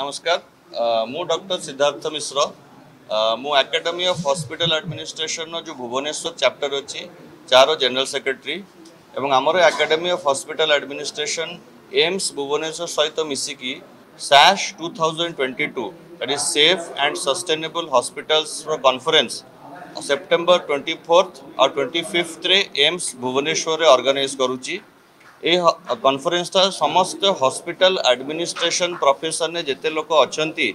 नमस्कार मु डॉक्टर सिद्धार्थ मिश्रा मु एकेडमी ऑफ हॉस्पिटल एडमिनिस्ट्रेशन जो भुवनेश्वर चैप्टर अच्छी चार जनरल सेक्रेटरी एवं आमर academy of hospital administration AIIMS Bhubaneswar सहित मिसिकी SASH 2022 that is safe and sustainable hospitals conference September 24 और 25 एम्स भुवनेश्वर ऑर्गेनाइज करुच्ची। कॉन्फ्रेंस टा समस्त हॉस्पिटल एडमिनिस्ट्रेशन प्रोफेशन ने जिते लोक अच्छे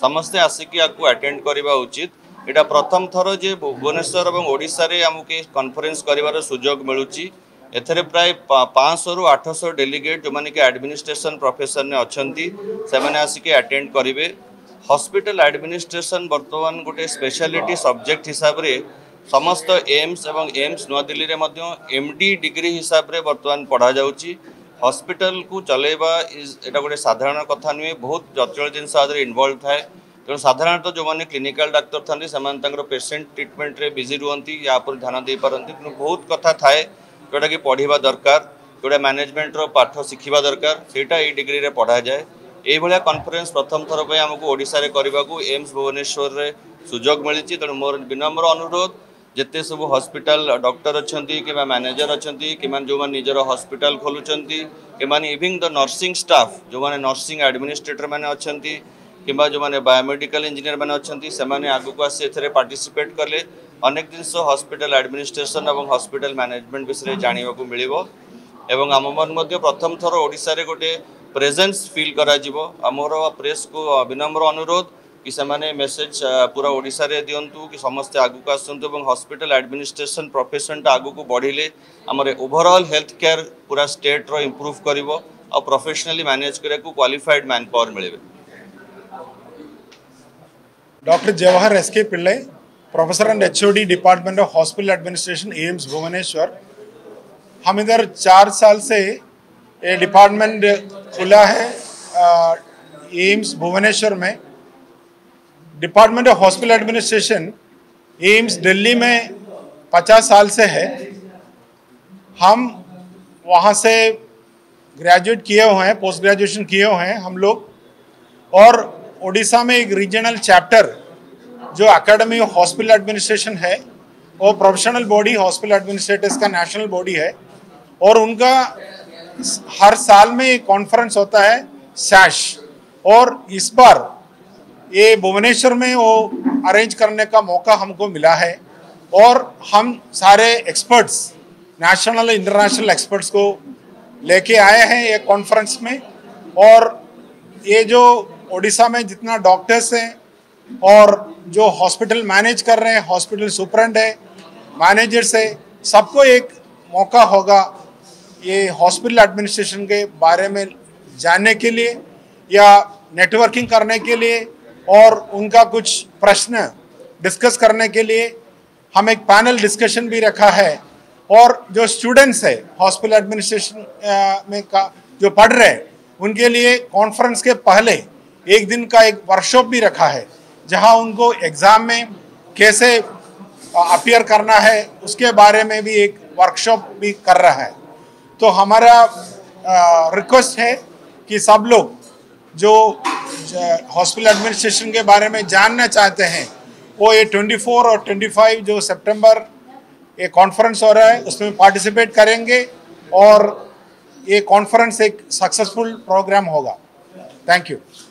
समस्ते आसिक अटेंड करवा उचित। यहाँ प्रथम थर जे भुवनेश्वर और ओडिशा रे आमुके कॉन्फ्रेंस कर सुजोग मिलूँ। एथेरे प्राय 500 से 800 डेलीगेट जो मैंने कि एडमिनिस्ट्रेशन प्रोफेशन ने अच्छा से आसिक अटेंड करेंगे। हॉस्पिटल एडमिनिस्ट्रेशन बर्तमान गोटे स्पेशलिटी सब्जेक्ट हिसाब रे समस्त एम्स एवं एम्स नवा दिल्ली रे एमडी डिग्री हिसाब रे बर्तमान पढ़ा जाउची। हॉस्पिटल को चलेबा एटा गोटे साधारण कथा नुहे, बहुत जटिल जिनस इन्वॉल्व थाए। तेणु साधारणतः जो मैंने क्लिनिकल डाक्टर थाने से पेसेंट ट्रिटमेंट रे बिजी रुहंती या पर ध्यान दे पारंती। तेणु बहुत कथा थाए जोटा कि पढ़ा दरकार, जोटा मैनेजमेंट रो पाठ शिखा दरकार, सेटा ए डिग्री रे पढ़ा जाए। यही कॉन्फ्रेंस प्रथम थर पर आमको ओडिशा रे करबा को एम्स भुवनेश्वर रे सुजोग मिली। तेणु मोर विनम्र अनुरोध जिते सब हॉस्पिटल डॉक्टर अच्छा कि मैनेजर अच्छा कि जो मैंने निजर हॉस्पिटल खोलुंट कि इविंग द नर्सिंग स्टाफ जो मैंने नर्सिंग एडमिनिस्ट्रेटर मैंने अच्छा कि जो मैंने बायोमेडिकल इंजीनियर मैंने अच्छा से आगक आसी ए पार्टिसिपेट कले अनेक जिनस हॉस्पिटल एडमिनिस्ट्रेशन और हॉस्पिटल मैनेजमेंट विषय जानवाक मिले। एवं आम मन प्रथम थर ओडिशा रे गोटे प्रेजेन्स फील करा। मोर प्रेस को विनम्र अनुरोध कि से मेसेज पूरा ओडिशा रे दिंतु कि समस्ते आगक आसतु और हॉस्पिटल एडमिनिस्ट्रेशन प्रोफेशन टा आगक बढ़े आमरे ओवरऑल हेल्थ केयर पूरा स्टेट रो इंप्रूव करिवो और प्रोफेशनली मैनेज करे को क्वालिफाइड मैन पावर मिले। डॉक्टर जवाहर एस के Pillai, professor and HOD department of hospital administration AIIMS Bhubaneswar. हम इधर 4 साल से ये डिपार्टमेंट खुला है एम्स भुवनेश्वर में। Department of hospital administration AIIMS Delhi में 50 साल से है। हम वहाँ से ग्रेजुएट किए हुए हैं, पोस्ट ग्रेजुएशन किए हुए हैं हम लोग। और ओडिशा में एक रीजनल चैप्टर जो एकेडमी ऑफ हॉस्पिटल एडमिनिस्ट्रेशन है और प्रोफेशनल बॉडी हॉस्पिटल एडमिनिस्ट्रेटर्स का नेशनल बॉडी है और उनका हर साल में एक कॉन्फ्रेंस होता है सैश। और इस बार ये भुवनेश्वर में वो अरेंज करने का मौका हमको मिला है और हम सारे एक्सपर्ट्स नेशनल इंटरनेशनल एक्सपर्ट्स को लेके आए हैं ये कॉन्फ्रेंस में। और ये जो ओडिशा में जितना डॉक्टर्स हैं और जो हॉस्पिटल मैनेज कर रहे हैं, हॉस्पिटल सुपरेंट है, मैनेजर्स है, सबको एक मौका होगा ये हॉस्पिटल एडमिनिस्ट्रेशन के बारे में जानने के लिए या नेटवर्किंग करने के लिए और उनका कुछ प्रश्न डिस्कस करने के लिए। हम एक पैनल डिस्कशन भी रखा है और जो स्टूडेंट्स है हॉस्पिटल एडमिनिस्ट्रेशन में का जो पढ़ रहे हैं उनके लिए कॉन्फ्रेंस के पहले एक दिन का एक वर्कशॉप भी रखा है जहां उनको एग्ज़ाम में कैसे अपियर करना है उसके बारे में भी एक वर्कशॉप भी कर रहा है। तो हमारा रिक्वेस्ट है कि सब लोग जो हॉस्पिटल एडमिनिस्ट्रेशन के बारे में जानना चाहते हैं वो ये 24 और 25 जो सितंबर ये कॉन्फ्रेंस हो रहा है उसमें पार्टिसिपेट करेंगे और ये कॉन्फ्रेंस एक सक्सेसफुल प्रोग्राम होगा। Thank you.